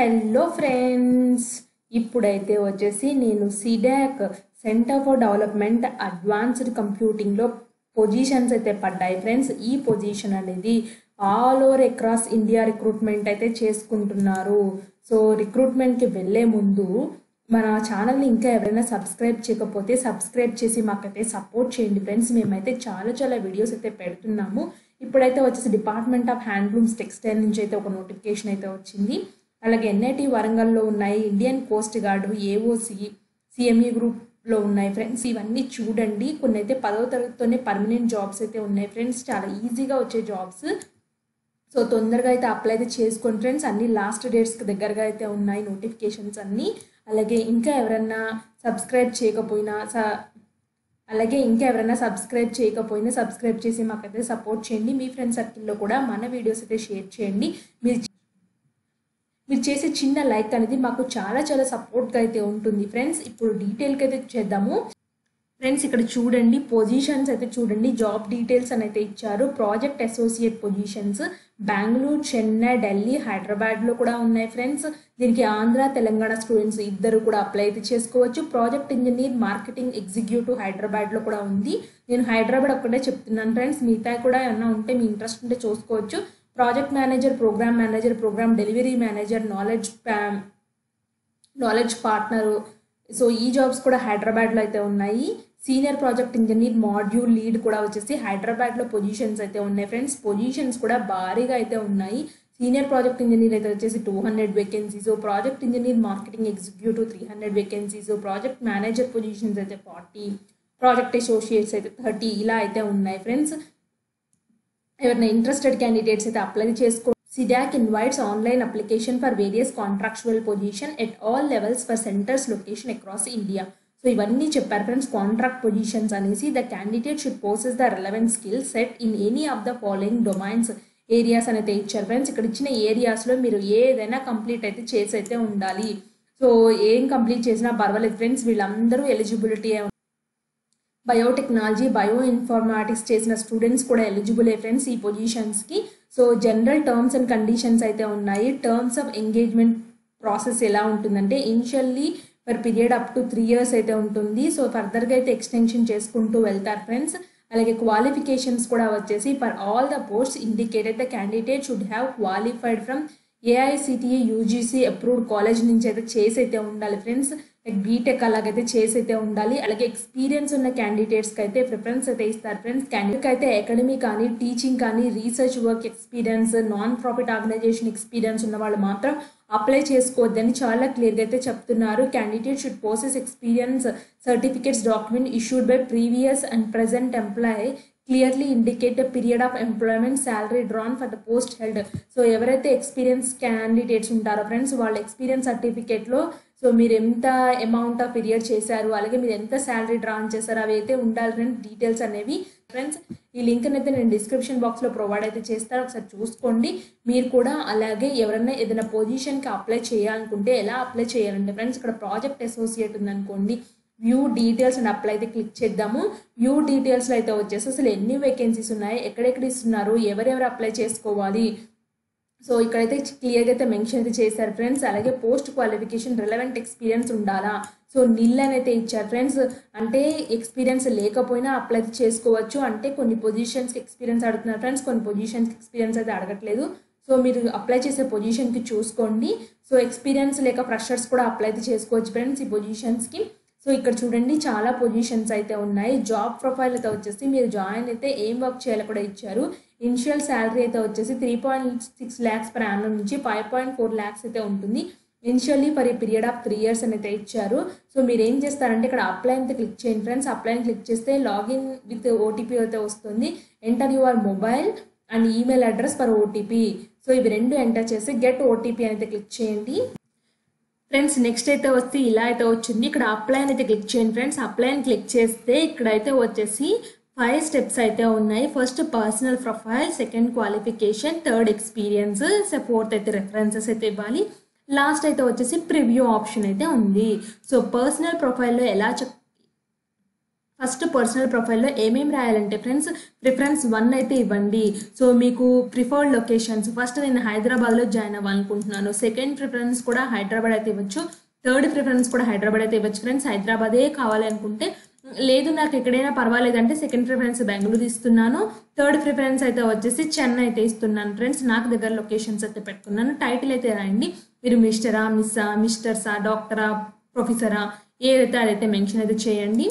Hello friends इప్పుడైతే వచ్చేసి నేను CDAC centre for development advanced computing లో పొజిషన్స్ అయితే పడ్డాయి ఫ్రెండ్స్। ఈ పొజిషన్ అనేది all over across India recruitment అయితే చేసుకుంటున్నారు। సో రిక్రూట్‌మెంట్ కి వెళ్ళే ముందు మన ఛానల్ ని ఇంకా ఎవరైనా సబ్స్క్రైబ్ చేయకపోతే సబ్స్క్రైబ్ చేసి మాకైతే సపోర్ట్ చేయండి ఫ్రెండ్స్। మేమైతే చాలా చాలా వీడియోస్ అయితే పెడుతున్నాము। ఇప్పుడైతే వచ్చేసి డిపార్ట్మెంట్ ఆఫ్ హ్యాండ్లూమ్స్ టెక్స్టైల్ నుంచి అయితే ఒక నోటిఫికేషన్ అయితే వచ్చింది। అలాగే NIT వరంగల్ లో ఉన్నాయి, Indian Coast Guard, AOC, CME group లో ఉన్నాయి ఫ్రెండ్స్। ఇవన్నీ చూడండి। కొన్ని అయితే 10వ తరగతితోనే పర్మనెంట్ జాబ్స్ అయితే ఉన్నాయి ఫ్రెండ్స్, చాలా ఈజీగా వచ్చే జాబ్స్। సో తొందరగా అయితే అప్లై అయితే చేసుకోండి ఫ్రెండ్స్। అన్ని లాస్ట్ డేట్స్ కి దగ్గరగా అయితే ఉన్నాయి నోటిఫికేషన్స్ అన్నీ। అలాగే ఇంకా ఎవరైనా సబ్స్క్రైబ్ చేయకపోయినా సబ్స్క్రైబ్ చేసి మాకైతే సపోర్ట్ చేయండి। మీ ఫ్రెండ్స్ సర్కిల్లో కూడా మన వీడియోస్ అయితే షేర్ చేయండి। మీరు చేసే చిన్న లైక్ అనేది మాకు చాలా చాలా సపోర్ట్గా అయితే ఉంటుంది ఫ్రెండ్స్। ఇప్పుడు డీటెయిల్కి అయితే చేద్దాము ఫ్రెండ్స్। ఇక్కడ చూడండి పొజిషన్స్ అయితే చూడండి, జాబ్ డీటెయిల్స్ అని అయితే ఇచ్చారు। Project associate positions Bengaluru, Chennai, Delhi, హైదరాబాద్లో కూడా ఉన్నాయి ఫ్రెండ్స్। దీనికి ఆంధ్ర, తెలంగాణ స్టూడెంట్స్ ఇద్దరు కూడా అప్లై అయితే చేసుకోవచ్చు। ప్రాజెక్ట్ ఇంజనీర్, మార్కెటింగ్ ఎగ్జిక్యూటివ్ హైదరాబాద్లో కూడా ఉంది। నేను హైదరాబాద్ ఒక్కటే చెప్తున్నాను ఫ్రెండ్స్, మిగతా కూడా ఏమన్నా ఉంటే మీ ఇంట్రెస్ట్ ఉంటే చూసుకోవచ్చు। Project manager, programme manager, programme delivery manager, knowledge partner. So ఈ జాబ్స్ కూడా హైదరాబాద్లో అయితే ఉన్నాయి। Senior project engineer, module lead కూడా వచ్చేసి హైదరాబాద్లో పొజిషన్స్ అయితే ఉన్నాయి ఫ్రెండ్స్। పొజిషన్స్ కూడా భారీగా అయితే ఉన్నాయి। సీనియర్ ప్రాజెక్ట్ ఇంజనీర్ అయితే వచ్చేసి 200 vacancies, project engineer marketing executive 300 vacancies, project manager positions అయితే 40, ప్రాజెక్ట్ అసోసియేట్స్ అయితే 30, ఇలా అయితే ఉన్నాయి ఫ్రెండ్స్। ఎవరైనా ఇంట్రెస్టెడ్ క్యాండిడేట్స్ అయితే అప్లై చేసుకో। CDAC invites online application for various contractual position at all levels for centres location across India. So ఇవన్నీ చెప్పారు ఫ్రెండ్స్, కాంట్రాక్ట్ పొజిషన్స్ అనేసి। The candidate should possess the relevant skill set in any of the following domains areas అని అయితే ఇచ్చారు friends. ఇక్కడ ఇచ్చిన ఏరియాస్లో మీరు ఏదైనా కంప్లీట్ అయితే చేసి అయితే ఉండాలి। సో ఏం కంప్లీట్ చేసినా పర్వాలేదు ఫ్రెండ్స్, వీళ్ళందరూ ఎలిజిబిలిటీ। బయోటెక్నాలజీ, బయో ఇన్ఫర్మాటిక్స్ చేసిన స్టూడెంట్స్ కూడా ఎలిజిబుల్ ఫ్రెండ్స్ ఈ పొజిషన్స్కి। So general terms and conditions అయితే ఉన్నాయి। టర్మ్స్ ఆఫ్ ఎంగేజ్మెంట్ ప్రాసెస్ ఎలా ఉంటుందంటే initially for period up to 3 years అయితే ఉంటుంది। సో ఫర్దర్గా అయితే ఎక్స్టెన్షన్ చేసుకుంటూ వెళ్తారు ఫ్రెండ్స్। అలాగే క్వాలిఫికేషన్స్ కూడా వచ్చేసి for all the posts indicated the candidate should have qualified from AICTE UGC approved college నుంచి అయితే చేసి అయితే ఉండాలి ఫ్రెండ్స్। లైక్ B.Tech అలాగైతే చేసి అయితే ఉండాలి। అలాగే ఎక్స్పీరియన్స్ ఉన్న క్యాండిడేట్స్కి అయితే ప్రిఫరెన్స్ అయితే ఇస్తారు ఫ్రెండ్స్। క్యాండిడేట్కి అయితే అకాడమీ కానీ, టీచింగ్ కానీ, research work experience, non profit organisation experience ఉన్న వాళ్ళు మాత్రం అప్లై చేసుకోవద్దని చాలా క్లియర్గా అయితే చెప్తున్నారు। Candidate should possess experience certificates document issued by previous and present employee clearly indicate the period of employment, salary drawn for the post held. So ఎవరైతే experience candidates ఉంటారో ఫ్రెండ్స్, వాళ్ళ ఎక్స్పీరియన్స్ సర్టిఫికేట్లో సో మీరు ఎంత అమౌంట్ ఆఫ్ పీరియడ్ చేశారు, అలాగే మీరు ఎంత శాలరీ డ్రాన్ చేశారు, అవి అయితే ఉండాలి ఫ్రెండ్స్ డీటెయిల్స్ అనేవి ఫ్రెండ్స్। ఈ లింక్ అయితే నేను డిస్క్రిప్షన్ బాక్స్లో ప్రొవైడ్ అయితే చేస్తాను, ఒకసారి చూసుకోండి మీరు కూడా। అలాగే ఎవరైనా ఏదైనా పొజిషన్కి అప్లై చేయాలనుకుంటే ఎలా అప్లై చేయాలంటే ఫ్రెండ్స్, ఇక్కడ ప్రాజెక్ట్ అసోసియేట్ ఉందనుకోండి, వ్యూ డీటెయిల్స్ అండ్ అప్లై అయితే క్లిక్ చేద్దాము। వ్యూ డీటెయిల్స్లో అయితే వచ్చేసి అసలు ఎన్ని వేకెన్సీస్ ఉన్నాయి, ఎక్కడెక్కడ ఇస్తున్నారు, ఎవరెవరు అప్లై చేసుకోవాలి, సో ఇక్కడైతే క్లియర్గా అయితే మెన్షన్ అయితే చేశారు ఫ్రెండ్స్। అలాగే పోస్ట్ క్వాలిఫికేషన్ రిలవెంట్ ఎక్స్పీరియన్స్ ఉండాలా, సో నిల్ అని అయితే ఇచ్చారు ఫ్రెండ్స్, అంటే ఎక్స్పీరియన్స్ లేకపోయినా అప్లై చేసుకోవచ్చు। అంటే కొన్ని పొజిషన్స్కి ఎక్స్పీరియన్స్ అడుగుతున్నారు ఫ్రెండ్స్, కొన్ని పొజిషన్స్కి ఎక్స్పీరియన్స్ అయితే అడగట్లేదు। సో మీరు అప్లై చేసే పొజిషన్కి చూసుకోండి। సో ఎక్స్పీరియన్స్ లేక ఫ్రెషర్స్ కూడా అప్లై అయితే చేసుకోవచ్చు ఫ్రెండ్స్ ఈ పొజిషన్స్కి। సో ఇక్కడ చూడండి చాలా పొజిషన్స్ అయితే ఉన్నాయి। జాబ్ ప్రొఫైల్ అయితే వచ్చేసి మీరు జాయిన్ అయితే ఏం వర్క్ చేయాలో కూడా ఇచ్చారు। ఇనిషియల్ శాలరీ అయితే వచ్చేసి 3.6 lakhs పర్ యానం నుంచి 5.4 lakhs అయితే ఉంటుంది ఇనిషియల్లీ ఫర్ ఈ పీరియడ్ ఆఫ్ 3 years అని అయితే ఇచ్చారు। సో మీరు ఏం చేస్తారంటే ఇక్కడ అప్లై అయితే క్లిక్ చేయండి ఫ్రెండ్స్। అప్లై క్లిక్ చేస్తే లాగిన్ విత్ OTP అయితే వస్తుంది। Enter your mobile and email address for OTP, so ఇవి రెండు ఎంటర్ చేసి గెట్ OTP అని అయితే క్లిక్ చేయండి ఫ్రెండ్స్। నెక్స్ట్ అయితే వస్తే ఇలా అయితే వచ్చింది, ఇక్కడ అప్లై అని అయితే క్లిక్ చేయండి ఫ్రెండ్స్। అప్లై అని క్లిక్ చేస్తే ఇక్కడైతే వచ్చేసి 5 steps అయితే ఉన్నాయి। First personal profile, second qualification, third experience, fourth అయితే రెఫరెన్సెస్ అయితే ఇవ్వాలి, లాస్ట్ అయితే వచ్చేసి ప్రివ్యూ ఆప్షన్ అయితే ఉంది। సో పర్సనల్ ప్రొఫైల్లో ఎలా फस्ट पर्सनल प्रोफाइल एमेम रायालंटे फ्रेंड्स प्रिफरेंस 1 अयिते इव्वंडी सो मीकु प्रिफर्ड लोकेशन्स फस्ट नेनु हैदराबाद लो जॉइन अव्वालनुकुंटुन्नानु सेकंड प्रिफरेंस कूडा हैदराबाद अयिते इव्वच्चु थर्ड प्रिफरेंस कूडा हैदराबाद अयिते इव्वच्चु फ्रेंड्स हैदराबादे कावाली अनुकुंटे लेदु नाकु एक्कडैना पर्वालेदंटे सेकंड प्रिफरेंस बेंगळूरु इस्तुन्नानु थर्ड प्रिफरेंस अयिते वच्चेसी चेन्नई अयिते इस्तुन्नानु फ्रेंड्स नाकु दग्गर लोकेशन्स अयिते पेट्टुकुन्नानु टाइटिल अयिते रायंडी मीरु मिस्टरा मिस्सा मिस्टर्सा डॉक्टरा प्रोफेसरा ఏదైతే అదైతే మెన్షన్ అయితే చేయండి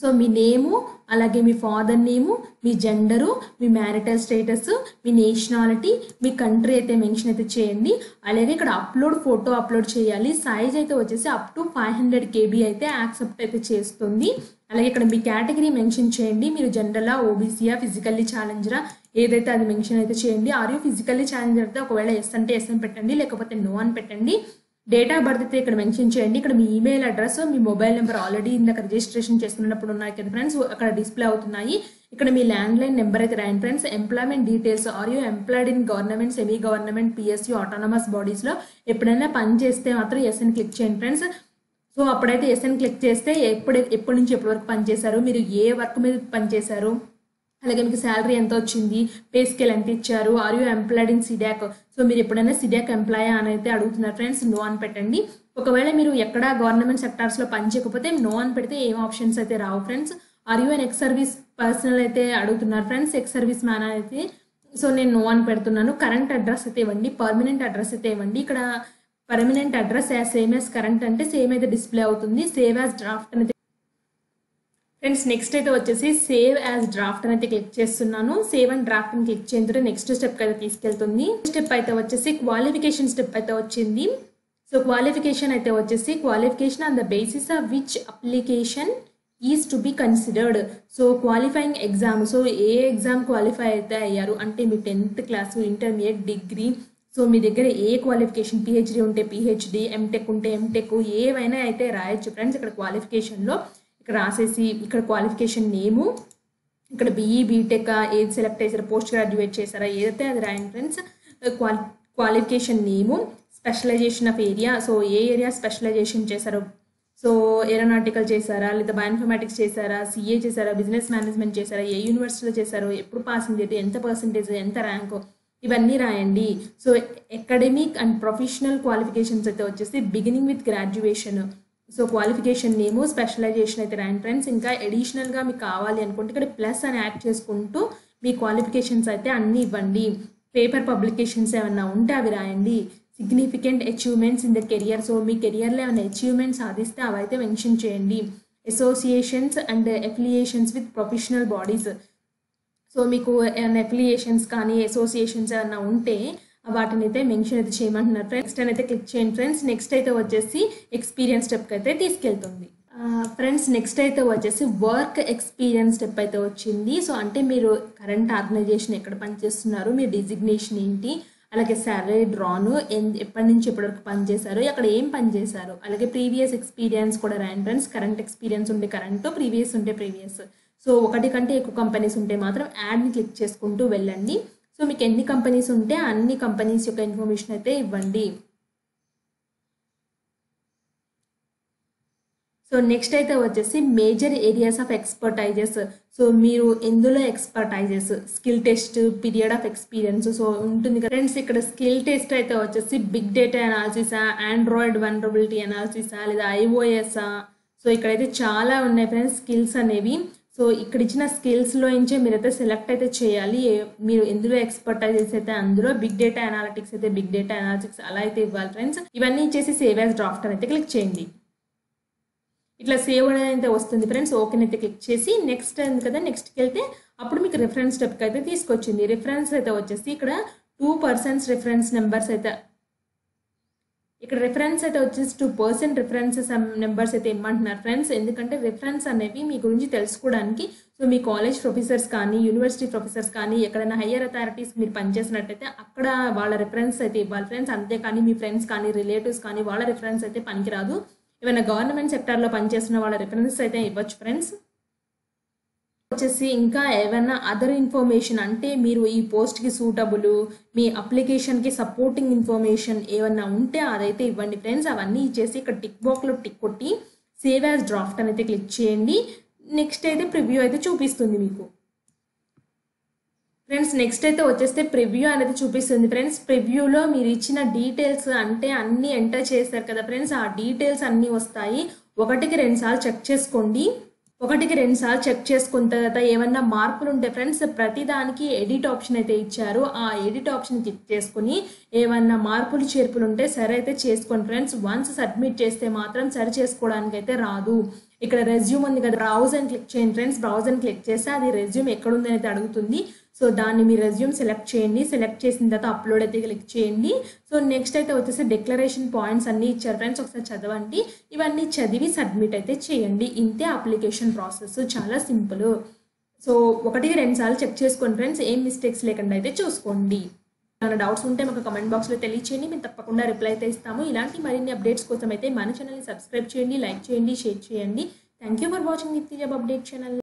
సో మీ నేమ్ అలాగే మీ ఫాదర్ నేమ్ మీ జెండర్ మీ మ్యారిటల్ స్టేటస్ మీ నేషనాలిటీ మీ కంట్రీ అయితే మెన్షన్ అయితే చేయండి అలాగే ఇక్కడ అప్లోడ్ ఫోటో అప్లోడ్ చేయాలి సైజ్ అయితే వచ్చేసి అప్ టు 500 KB అయితే యాక్సెప్ట్ అయితే చేస్తుంది అలాగే ఇక్కడ మీ కేటగిరీ మెన్షన్ చేయండి మీరు జనరలా ఓబీసీయా ఫిజికల్లీ ఛాలెంజరా ఏదైతే అది మెన్షన్ అయితే చేయండి ఆర్ యు ఫిజికల్లీ ఛాలెంజర్ అయితే ఒకవేళ ఎస్ అంటే ఎస్ అని పెట్టండి లేకపోతే నో అని పెట్టండి डेट आफ बर्त इक मेन इक email address mobile number already इंदा रिजिस्ट्रेशन फ्रेंड्स अगर डिस्प्ले अवुतुन्नायि इक लैंडलाइन नंबर अयिते रायंडि friends employment details are you employed in government semi government PSU autonomous bodies लो एप्पुडैना पनि चेस्ते मात्रम एस नि क्लिक चेयंडि फ्रेंड्स सो अप्पुडैते एस नि क्लिक चेस्ते एप्पुडु नुंचि एप्पुडु वरकु पनि चेशारु मीरु ए वर्क मीद पनि चेशारु అలాగే మీకు సాలరీ ఎంత వచ్చింది పే స్కేల్ ఎంత ఇచ్చారు are you employed in CDAC so మీరు ఎప్పుడైనా సిడాక్ ఎంప్లాయ్ అని అయితే అడుగుతున్నారు ఫ్రెండ్స్ నో అని పెట్టండి ఒకవేళ మీరు ఎక్కడ గవర్నమెంట్ సెక్టార్స్ లో పని చేయకపోతే నో అని పెడితే ఏం ఆప్షన్స్ అయితే రావు friends are you an ex service personnel అయితే అడుగుతున్నారు ఫ్రెండ్స్ ఎక్స్ సర్వీస్ మ్యాన్ అయితే సో నేను నో అని పెడుతున్నాను కరెంట్ అడ్రస్ అయితే ఇవ్వండి పర్మనెంట్ అడ్రస్ అయితే ఇవ్వండి ఇక్కడ permanent address same as current అంటే సేమ్ అయితే డిస్ప్లే అవుతుంది సేవ్ యాస్ డ్రాఫ్ట్ అనేది फ्रेंड्स नेक्स्ट అయితే వచ్చేసి సేవ్ యాస్ డ్రాఫ్ట్ అనేది క్లిక్ చేస్తున్నాను సేవ్ అండ్ డ్రాఫ్ట్ ని క్లిక్ చేయండి నెక్స్ట్ స్టెప్ కి అయితే తీసుకెళ్తుంది స్టెప్ అయితే వచ్చేసి క్వాలిఫికేషన్ స్టెప్ అయితే వచ్చింది సో క్వాలిఫికేషన్ అయితే వచ్చేసి qualification on the basis of which application is to be considered so qualifying exam so ఏ ఎగ్జామ్ క్వాలిఫై అయితే అయ్యారు అంటే మీ 10th class intermediate degree so మీ దగ్గర ఏ క్వాలిఫికేషన్ PhD ఉంటే PhD M.Tech ఉంటే M.Tech ఏవైనా అయితే రాయొచ్చు ఫ్రెండ్స్ ఇక్కడ క్వాలిఫికేషన్ లో రాసేసి ఇక్కడ క్వాలిఫికేషన్ నేమ్ ఇక్కడ బిఈ బీటెక్ ఏది సెలెక్ట్ చేశారు పోస్ట్ గ్రాడ్యుయేట్ చేశారా ఏదైతే అది రాయండి friends qualification name specialisation of area so ఏ ఏరియా స్పెషలైజేషన్ చేశారు సో ఏరోనాటికల్ చేశారా లేదా బయోఇన్ఫర్మాటిక్స్ చేశారా సిఏ చేశారా బిజినెస్ మేనేజ్మెంట్ చేశారా ఏ యూనివర్సిటీలో చేశారు ఎప్పుడు పాసింగ్ అయితే ఎంత పర్సెంటేజ్ ఎంత ర్యాంక్ ఇవన్నీ రాయండి so academic and professional qualifications అయితే వచ్చేసి beginning with graduation so qualification name specialisation అయితే రాయండి ఫ్రెండ్స్ ఇంకా అడిషనల్ గా మీకు కావాలి అనుకుంటే ఇక్కడ ప్లస్ అని యాడ్ చేసుకుంటూ మీ క్వాలిఫికేషన్స్ అయితే అన్ని ఇవ్వండి పేపర్ పబ్లికేషన్స్ ఏమైనా ఉంటే అవి రాయండి significant achievements in the career so మీ కెరియర్ లో ఏమైనా అచీవ్మెంట్స్ సాధిస్తే అవి అయితే మెన్షన్ చేయండి associations and affiliations with professional bodies so మీకు ఏమైనా అఫిలియేషన్స్ కానీ అసోసియేషన్స్ ఏమైనా ఉంటే వాటిని అయితే మెన్షన్ అయితే చేయమంటున్నారు ఫ్రెండ్స్ నెక్స్ట్ అయితే క్లిక్ చేయండి ఫ్రెండ్స్ నెక్స్ట్ అయితే వచ్చేసి ఎక్స్పీరియన్స్ స్టెప్ కి అయితే తీసుకెళ్తుంది ఫ్రెండ్స్ నెక్స్ట్ అయితే వచ్చేసి వర్క్ ఎక్స్పీరియన్స్ స్టెప్ అయితే వచ్చింది సో అంటే మీరు కరెంట్ ఆర్గనైజేషన్ ఎక్కడ పనిచేస్తున్నారు మీ డిజిగ్నేషన్ ఏంటి అలాగే సాలరీ డ్రాను ఎప్పటి నుంచి ఎప్పటివరకు పనిచేశారు అక్కడ ఏం పనిచేశారు అలాగే ప్రీవియస్ ఎక్స్పీరియన్స్ కూడా రాయండి ఫ్రెండ్స్ కరెంట్ ఎక్స్పీరియన్స్ ఉంటే కరెంట్ ప్రీవియస్ ఉంటే ప్రీవియస్ సో ఒకటి కంటే ఎక్కువ కంపెనీస్ ఉంటే మాత్రం యాడ్ ని క్లిక్ చేసుకుంటూ వెళ్ళండి సో మీకు ఎన్ని కంపెనీస్ ఉంటే అన్ని కంపెనీస్ యొక్క ఇన్ఫర్మేషన్ అయితే ఇవ్వండి సో నెక్స్ట్ అయితే వచ్చేసి major areas of expertises so మీరు ఎందులో expertises skill test period of experience so ఉంటుంది ఫ్రెండ్స్ ఇక్కడ స్కిల్ టెస్ట్ అయితే వచ్చేసి big data analysis Android vulnerability analysis లేదా iOS సో ఇక్కడైతే చాలా ఉన్నాయి ఫ్రెండ్స్ స్కిల్స్ అనేవి సో ఇక్కడ ఇచ్చిన స్కిల్స్ లో నుంచే మీరైతే సెలెక్ట్ అయితే చేయాలి మీరు ఎందులో ఎక్స్పర్టైజ్ అయితే అందులో బిగ్ డేటా అనాలిటిక్స్ అయితే బిగ్ డేటా అనాలిటిక్స్ అలా అయితే ఇవ్వాలి ఫ్రెండ్స్ ఇవన్నీ ఇచ్చేసి సేవ్ యాస్ డ్రాఫ్ట్ అయితే క్లిక్ చేయండి ఇట్లా సేవ్ అనేది వస్తుంది ఫ్రెండ్స్ ఓకే అయితే క్లిక్ చేసి నెక్స్ట్ అంది కదా నెక్స్ట్కి వెళ్తే అప్పుడు మీకు రిఫరెన్స్ స్టెప్కి అయితే తీసుకొచ్చింది రిఫరెన్స్ అయితే వచ్చేసి ఇక్కడ 2 persons రిఫరెన్స్ నెంబర్స్ అయితే ఇక్కడ రిఫరెన్స్ అయితే వచ్చేసి 2% రిఫరెన్సెస్ నెంబర్స్ అయితే ఇమ్మంటున్నారు ఫ్రెండ్స్ ఎందుకంటే రిఫరెన్స్ అనేవి మీ గురించి తెలుసుకోవడానికి సో మీ కాలేజ్ ప్రొఫెసర్స్ కానీ యూనివర్సిటీ ప్రొఫెసర్స్ కానీ ఎక్కడైనా హయ్యర్ అథారిటీస్ మీరు పనిచేసినట్టయితే అక్కడ వాళ్ళ రిఫరెన్స్ అయితే ఇవ్వాలి ఫ్రెండ్స్ అంతేకాని మీ ఫ్రెండ్స్ కానీ రిలేటివ్స్ కానీ వాళ్ళ రిఫరెన్స్ అయితే పనికిరాదు ఏమైనా గవర్నమెంట్ సెక్టార్లో పనిచేసిన వాళ్ళ రిఫరెన్స్ అయితే ఇవ్వచ్చు ఫ్రెండ్స్ వచ్చేసి ఇంకా ఏమైనా అదర్ ఇన్ఫర్మేషన్ అంటే మీరు ఈ పోస్ట్కి సూటబుల్ మీ అప్లికేషన్కి సపోర్టింగ్ ఇన్ఫర్మేషన్ ఏమైనా ఉంటే అదైతే ఇవ్వండి ఫ్రెండ్స్ అవన్నీ ఇచ్చేసి ఇక్కడ టిక్ బాక్స్లో టిక్ కొట్టి సేవ్ యాస్ డ్రాఫ్ట్ అనేది క్లిక్ చేయండి నెక్స్ట్ అయితే ప్రివ్యూ అయితే చూపిస్తుంది మీకు ఫ్రెండ్స్. నెక్స్ట్ అయితే వచ్చేస్తే ప్రివ్యూ అనేది చూపిస్తుంది ఫ్రెండ్స్. ప్రివ్యూలో మీరు ఇచ్చిన డీటెయిల్స్ అంటే అన్ని ఎంటర్ చేశారు కదా ఫ్రెండ్స్, ఆ డీటెయిల్స్ అన్నీ వస్తాయి. ఒకటికి రెండు సార్లు చెక్ చేసుకోండి. ఒకటికి రెండు సార్లు చెక్ చేసుకున్న తర్వాత ఏమన్నా మార్పులు ఉంటే ఫ్రెండ్స్ ప్రతిదానికి ఎడిట్ ఆప్షన్ అయితే ఇచ్చారు, ఆ ఎడిట్ ఆప్షన్ క్లిక్ చేసుకుని ఏమన్నా మార్పులు చేర్పులు ఉంటే సరే అయితే చేసుకోండి ఫ్రెండ్స్. వన్స్ సబ్మిట్ చేస్తే మాత్రం సరి చేసుకోవడానికి అయితే రాదు. ఇక్కడ రెజ్యూమ్ ఉంది కదా, బ్రౌజ్ అని క్లిక్ చేయండి ఫ్రెండ్స్. బ్రౌజ్ అని క్లిక్ చేస్తే అది రెజ్యూమ్ ఎక్కడుందని అయితే అడుగుతుంది. సో దాన్ని మీ రెజ్యూమ్ సెలెక్ట్ చేయండి. సెలెక్ట్ చేసిన తర్వాత అప్లోడ్ అయితే క్లిక్ చేయండి. సో నెక్స్ట్ అయితే వచ్చేసి డిక్లరేషన్ పాయింట్స్ అన్నీ ఇచ్చారు ఫ్రెండ్స్, ఒకసారి చదవండి. ఇవన్నీ చదివి సబ్మిట్ అయితే చేయండి. ఇంతే అప్లికేషన్ ప్రాసెస్, చాలా సింపుల్. సో ఒకటికి రెండు సార్లు చెక్ చేసుకోండి ఫ్రెండ్స్, ఏం మిస్టేక్స్ లేకుండా అయితే చూసుకోండి. ఏమైనా డౌట్స్ ఉంటే మాకు కమెంట్ బాక్స్లో తెలియచేయండి, మేము తప్పకుండా రిప్లై అయితే ఇస్తాము. ఇలాంటి మరిన్ని అప్డేట్స్ కోసం అయితే మన ఛానల్ని సబ్స్క్రైబ్ చేయండి, లైక్ చేయండి, షేర్ చేయండి. థ్యాంక్ యూ ఫర్ వాచింగ్ నిత్య జాబ్ అప్డేట్ ఛానల్.